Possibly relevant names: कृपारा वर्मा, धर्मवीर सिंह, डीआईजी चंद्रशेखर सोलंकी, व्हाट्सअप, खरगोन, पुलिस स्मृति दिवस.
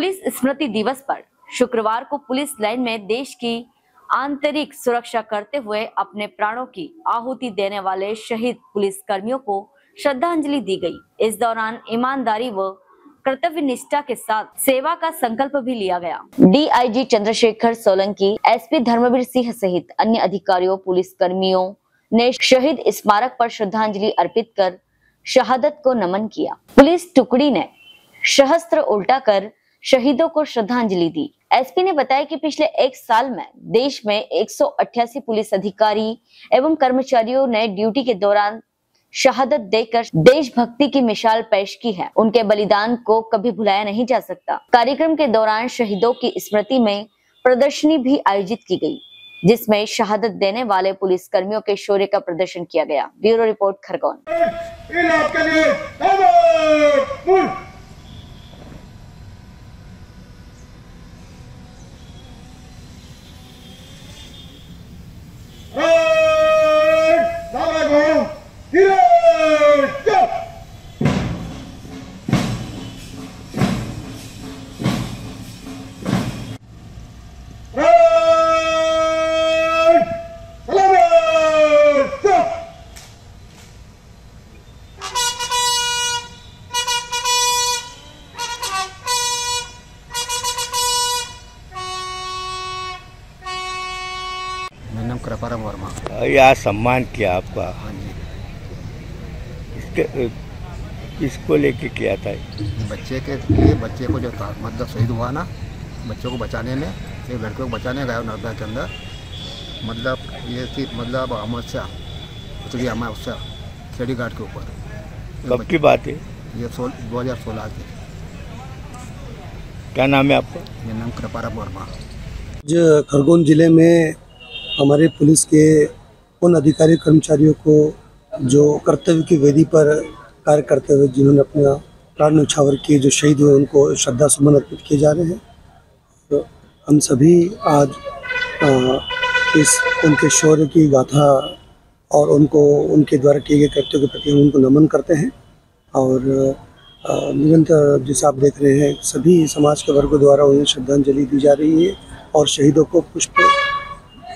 पुलिस स्मृति दिवस पर शुक्रवार को पुलिस लाइन में देश की आंतरिक सुरक्षा करते हुए अपने प्राणों की आहुति देने वाले शहीद पुलिस कर्मियों को श्रद्धांजलि दी गई। इस दौरान ईमानदारी व कर्तव्य निष्ठा के साथ सेवा का संकल्प भी लिया गया। डीआईजी चंद्रशेखर सोलंकी, एसपी धर्मवीर सिंह सहित अन्य अधिकारियों पुलिस कर्मियों ने शहीद स्मारक पर श्रद्धांजलि अर्पित कर शहादत को नमन किया। पुलिस टुकड़ी ने शस्त्र उल्टाकर शहीदों को श्रद्धांजलि दी। एसपी ने बताया कि पिछले एक साल में देश में 188 पुलिस अधिकारी एवं कर्मचारियों ने ड्यूटी के दौरान शहादत देकर देशभक्ति की मिसाल पेश की है। उनके बलिदान को कभी भुलाया नहीं जा सकता। कार्यक्रम के दौरान शहीदों की स्मृति में प्रदर्शनी भी आयोजित की गई, जिसमें शहादत देने वाले पुलिस कर्मियों के शौर्य का प्रदर्शन किया गया। Bureau report खरगोन। कृपारा वर्मा, यह सम्मान किया आपका, हाँ जी, इसके इसको लेके किया था बच्चे को जो था मतलब शहीद हुआ ना, बच्चों को बचाने में, एक लड़के को बचाने गया नर्मदा के अंदर, मतलब ये थी मतलब अमावस्या खेड़ी घाट के ऊपर। कब की बात है ये? 2016 की। क्या नाम है आपका? मेरा नाम कृपारा वर्मा। जो खरगोन जिले में हमारे पुलिस के उन अधिकारी कर्मचारियों को जो कर्तव्य की वेदी पर कार्य करते हुए जिन्होंने अपना प्राण न्यौछावर किए, जो शहीद हुए, उनको श्रद्धा सुमन अर्पित किए जा रहे हैं। तो हम सभी आज इस उनके शौर्य की गाथा और उनको उनके द्वारा किए गए कर्तव्य के प्रति हम उनको नमन करते हैं। और निरंतर जैसे आप देख रहे हैं सभी समाज के वर्गों द्वारा उन्हें श्रद्धांजलि दी जा रही है और शहीदों को पुष्प